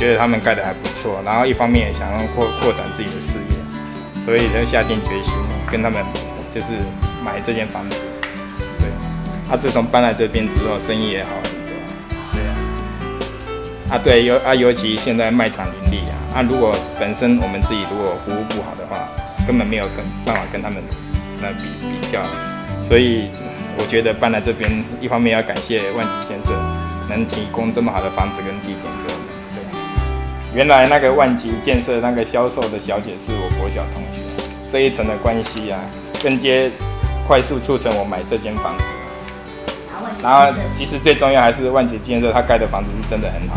觉得他们盖得还不错，然后一方面也想要扩展自己的事业，所以就下定决心跟他们就是买这间房子。对，自从搬来这边之后，生意也好很多。对啊，对，尤其现在卖场盈利啊，如果本身我们自己如果服务不好的话，根本没有办法跟他们来比较，所以我觉得搬来这边，一方面要感谢万景建设能提供这么好的房子跟地点给我们。对，原来那个万景建设那个销售的小姐是我国小同学，这一层的关系啊，更接快速促成我买这间房子。然后其实最重要还是万景建设他盖的房子是真的很好。